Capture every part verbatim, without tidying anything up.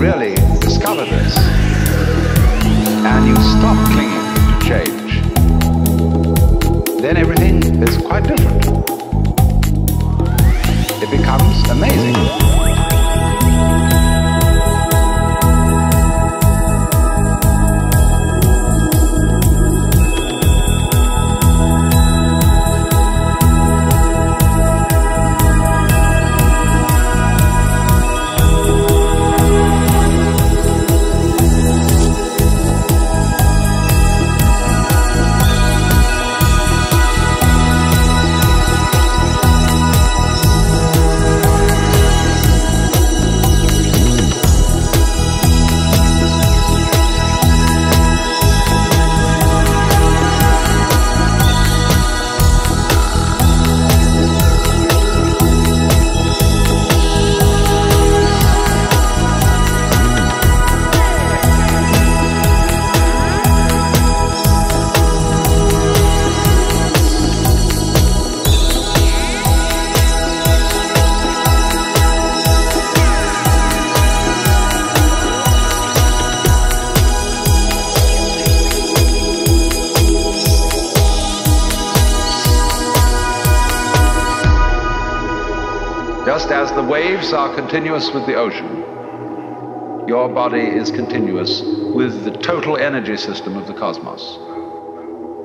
really discover this, and you stop clinging to change, then everything is quite different. It becomes amazing. Just as the waves are continuous with the ocean, your body is continuous with the total energy system of the cosmos.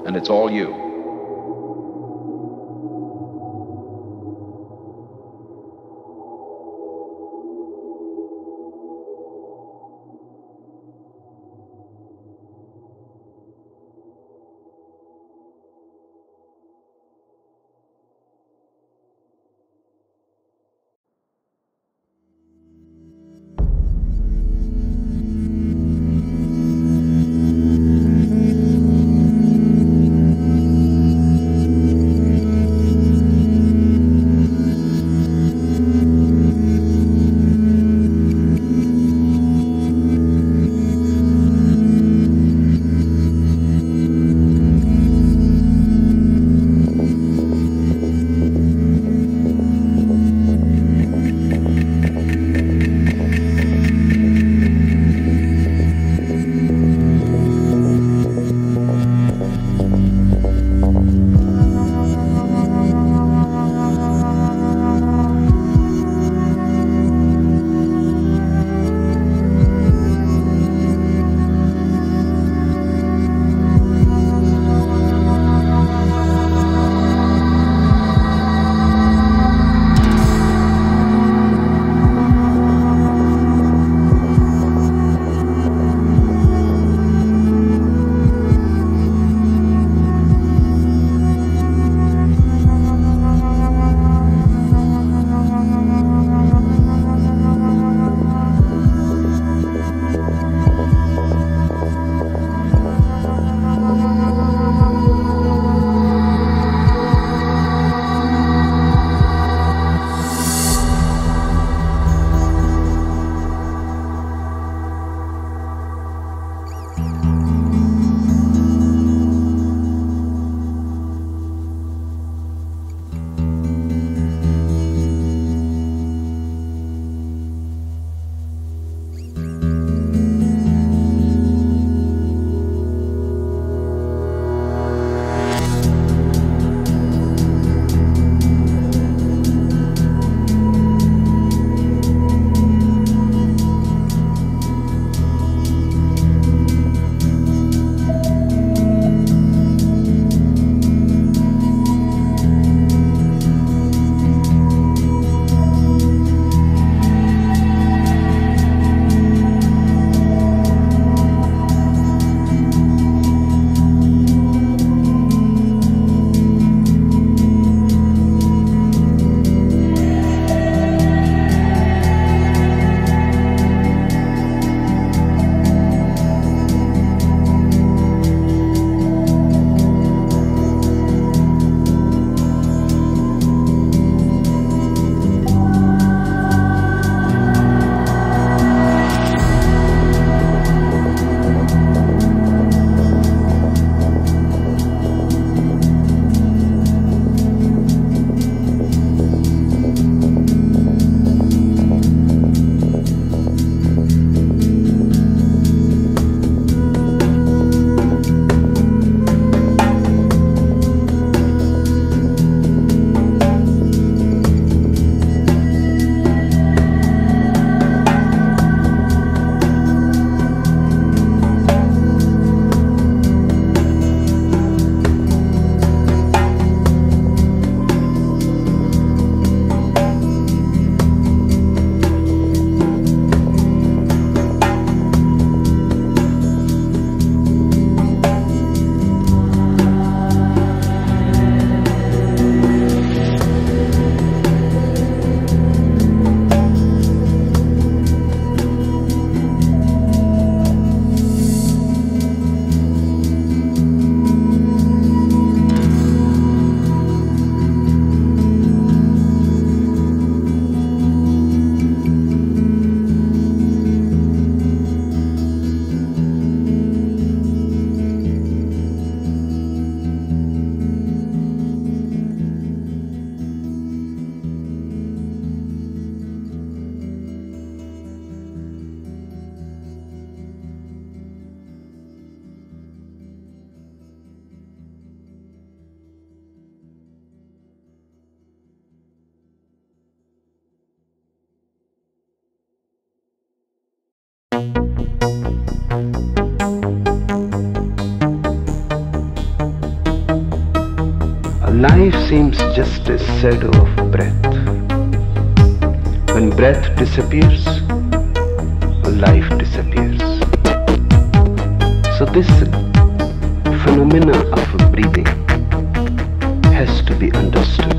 And it's all you. Mm-hmm. shadow of breath. When breath disappears, life disappears. So this phenomena of breathing has to be understood.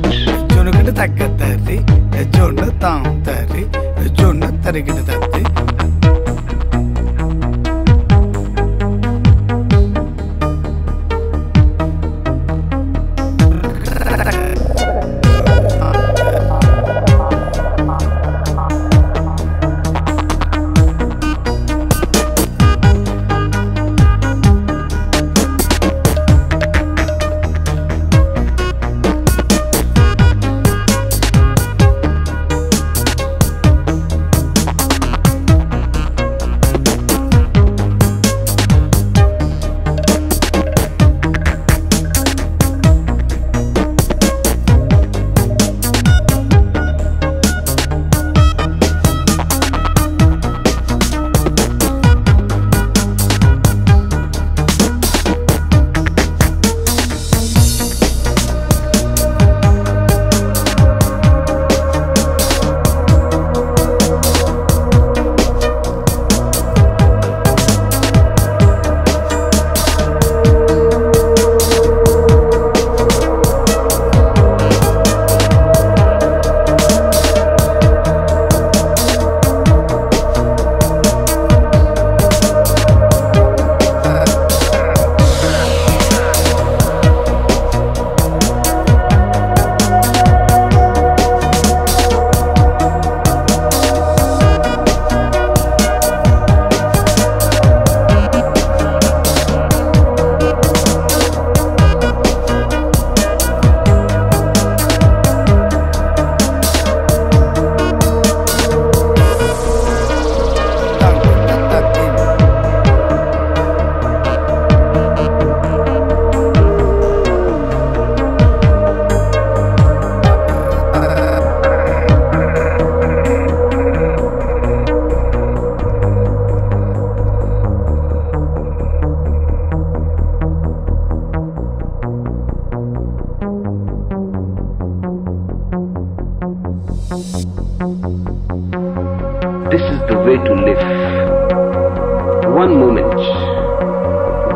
This is the way to live. One moment,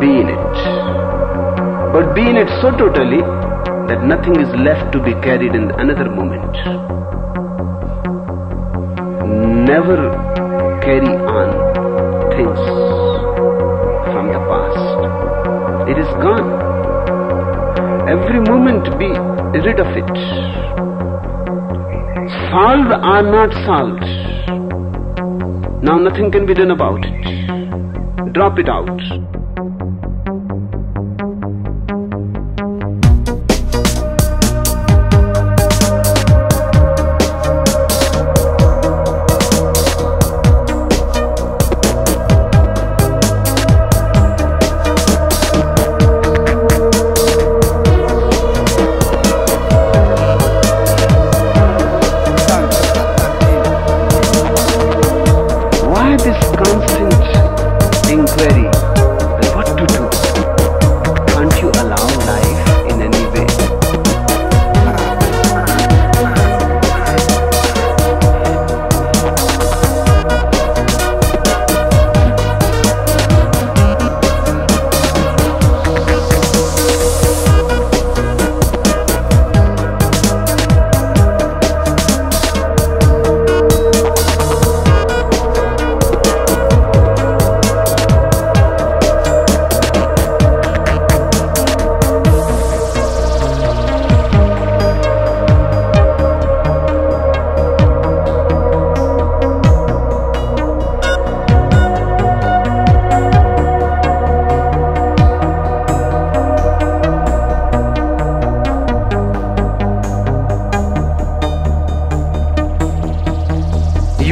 be in it. But be in it so totally that nothing is left to be carried in another moment. Never carry on things from the past. It is gone. Every moment be rid of it. Solved or not solved, now nothing can be done about it. Drop it out.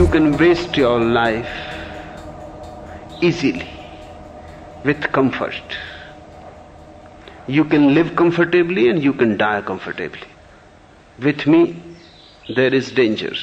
You can waste your life easily, with comfort. You can live comfortably and you can die comfortably. With me, there is danger.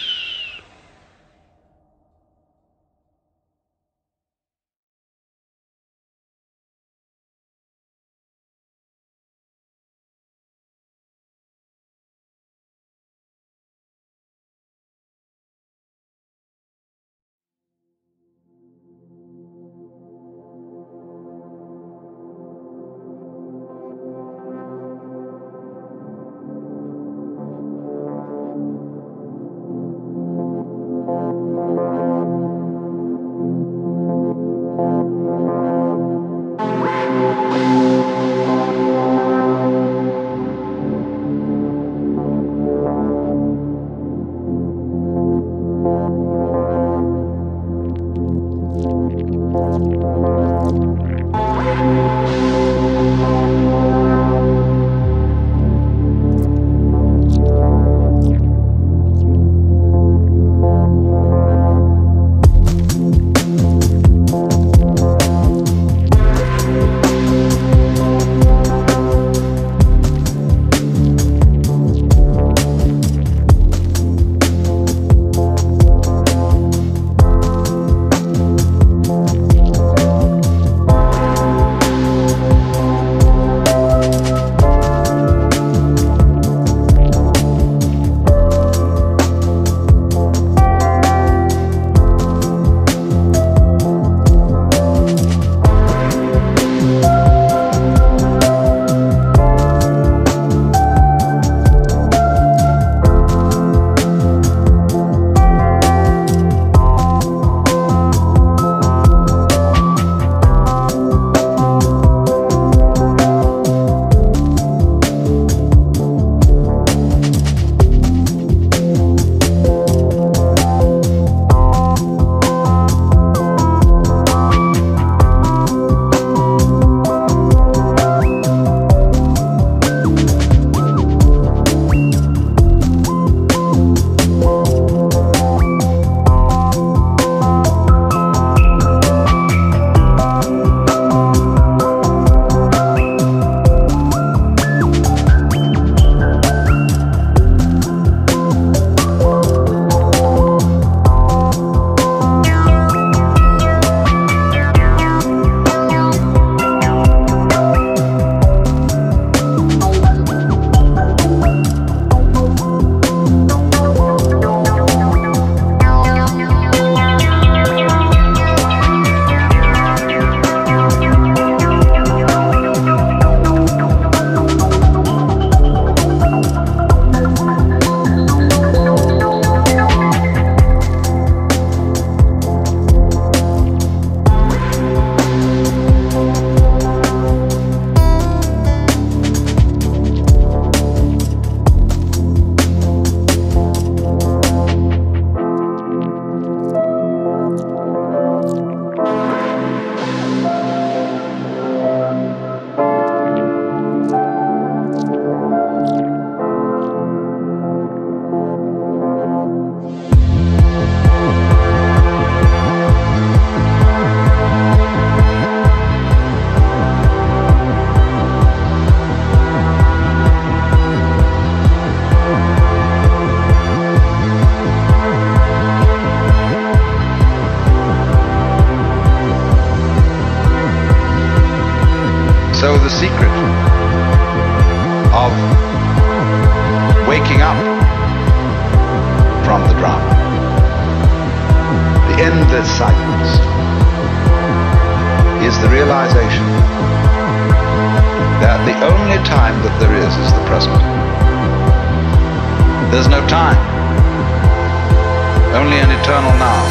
secret of waking up from the drama, the endless cycles, is the realization that the only time that there is is the present. There's no time, only an eternal now.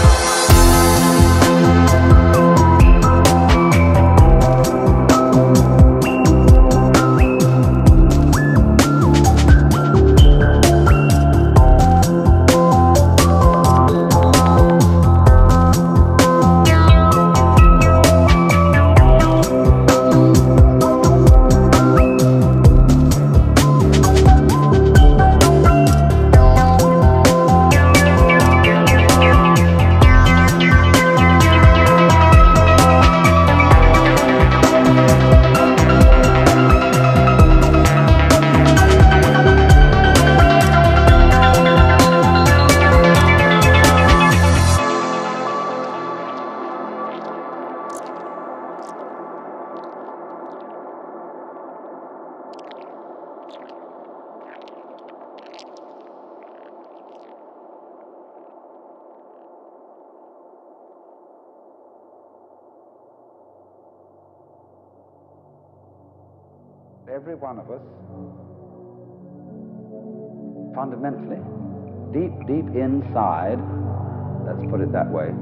Every one of us, fundamentally, deep, deep inside, let's put it that way,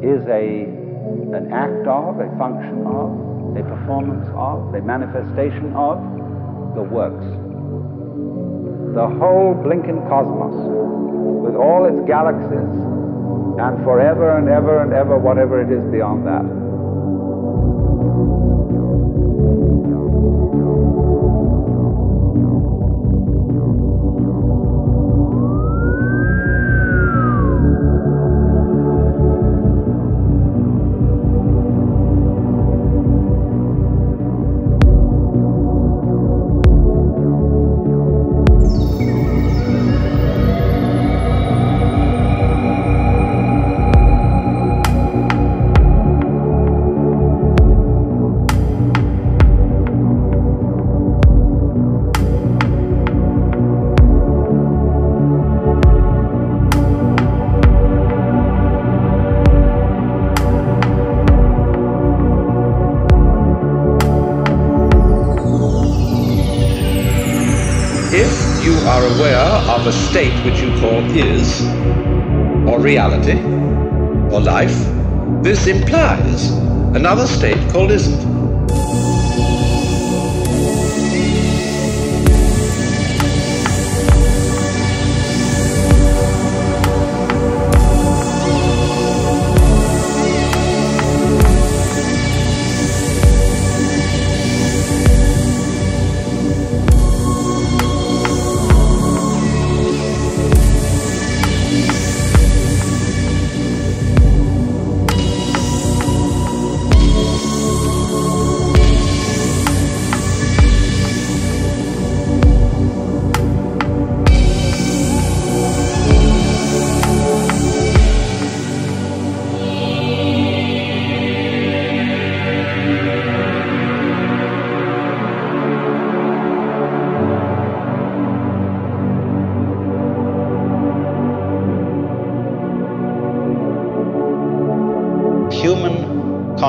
is a, an act of, a function of, a performance of, a manifestation of the works. The whole blinking cosmos, with all its galaxies, and forever and ever and ever, whatever it is beyond that. Are aware of a state which you call is, or reality, or life, this implies another state called isn't.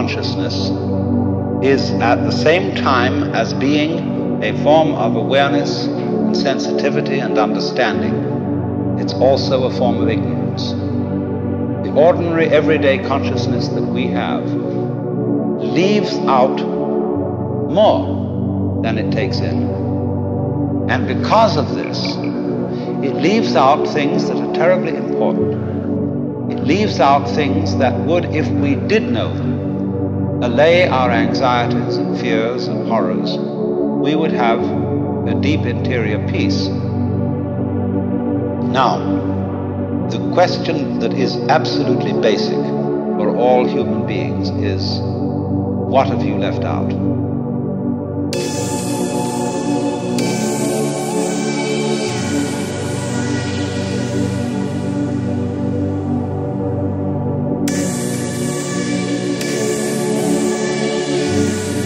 Consciousness is at the same time as being a form of awareness and sensitivity and understanding. It's also a form of ignorance. The ordinary everyday consciousness that we have leaves out more than it takes in. And because of this, it leaves out things that are terribly important. It leaves out things that would, if we did know them, allay our anxieties and fears and horrors, we would have a deep interior peace. Now, the question that is absolutely basic for all human beings is, what have you left out? Thank you.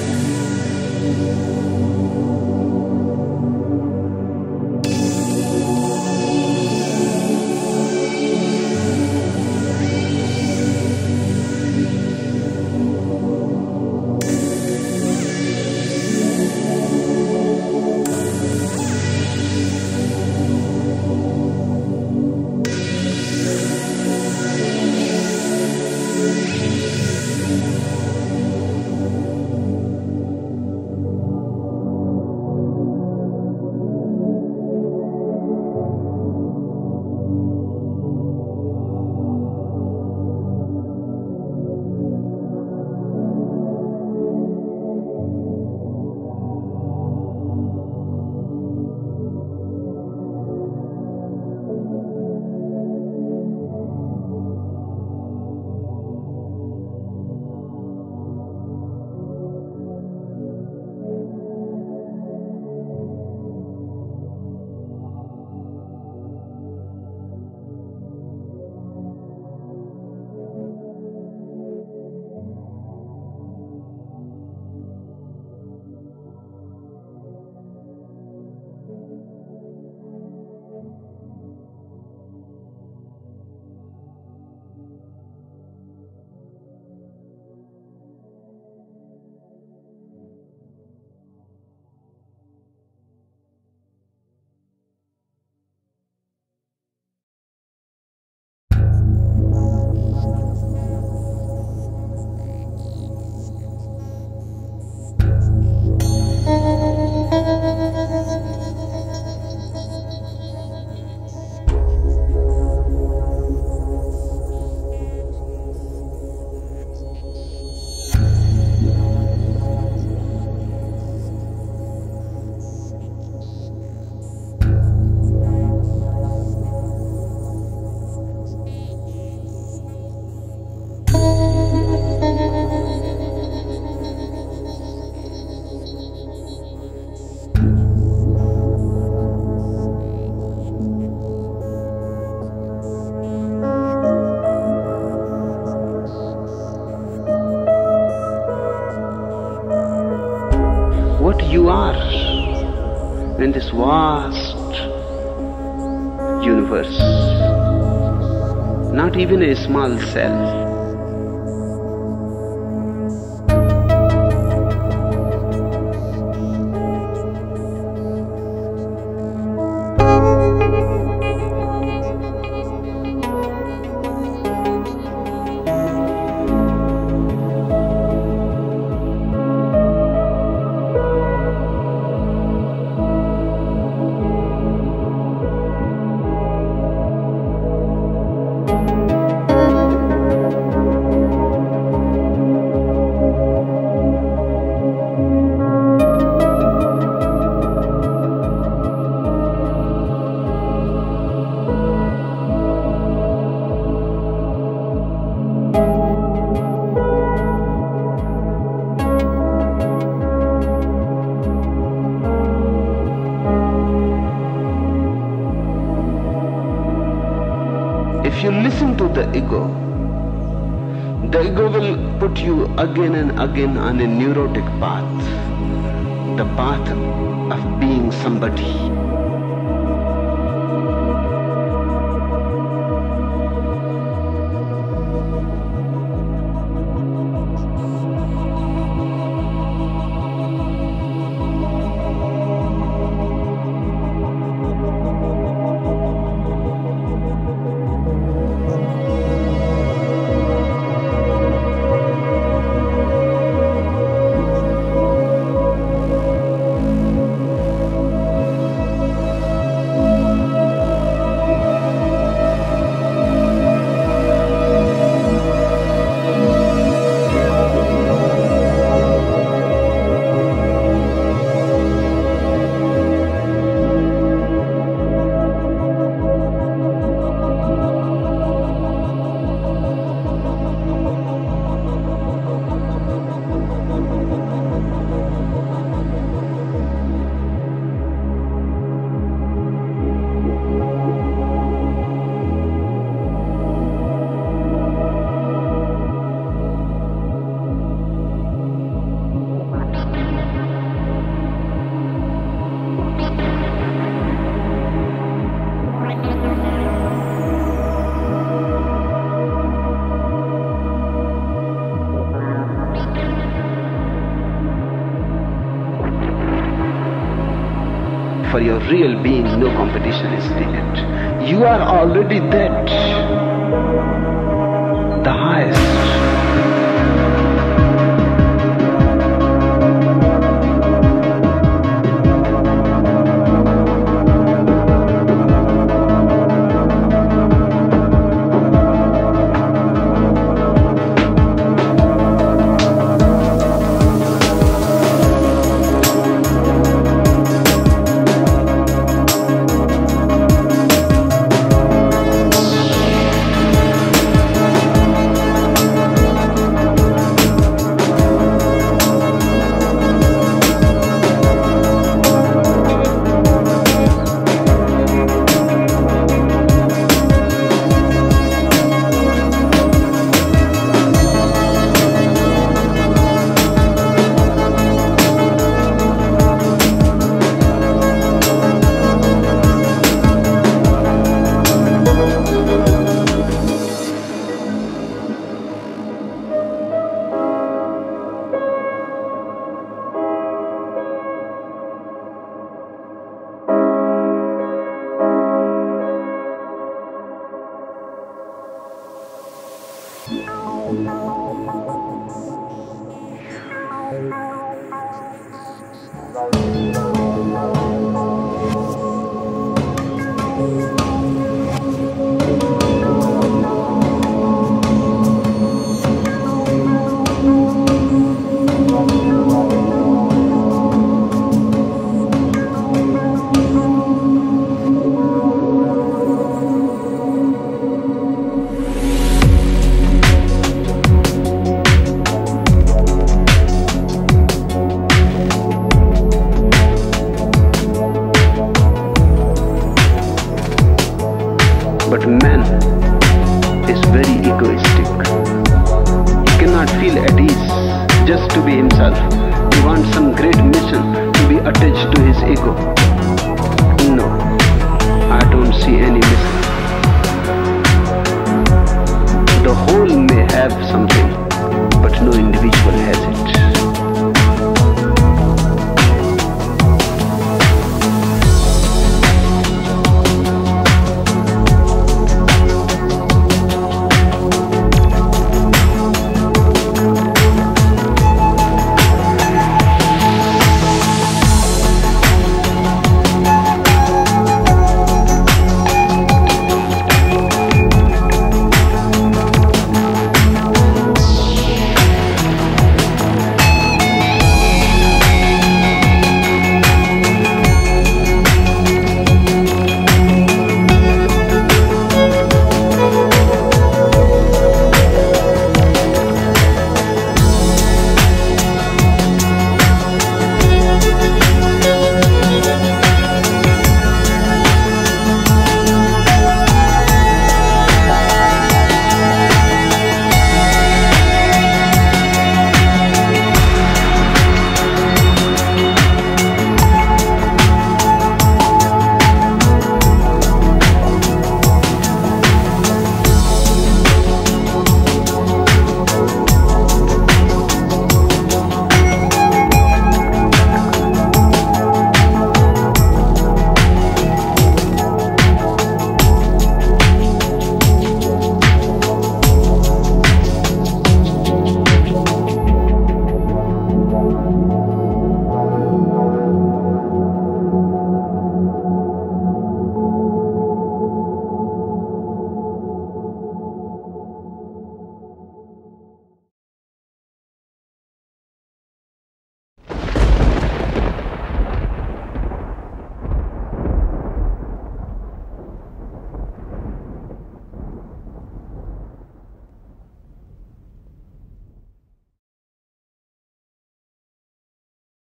in this vast universe, not even a small cell. If you listen to the ego, the ego will put you again and again on a neurotic path, the path of being somebody. For your real being, no competition is needed. You are already that, the highest. But man is very egoistic. He cannot feel at ease just to be himself. He wants some great mission to be attached to his ego. No, I don't see any mistake. The whole may have something, but no individual has it.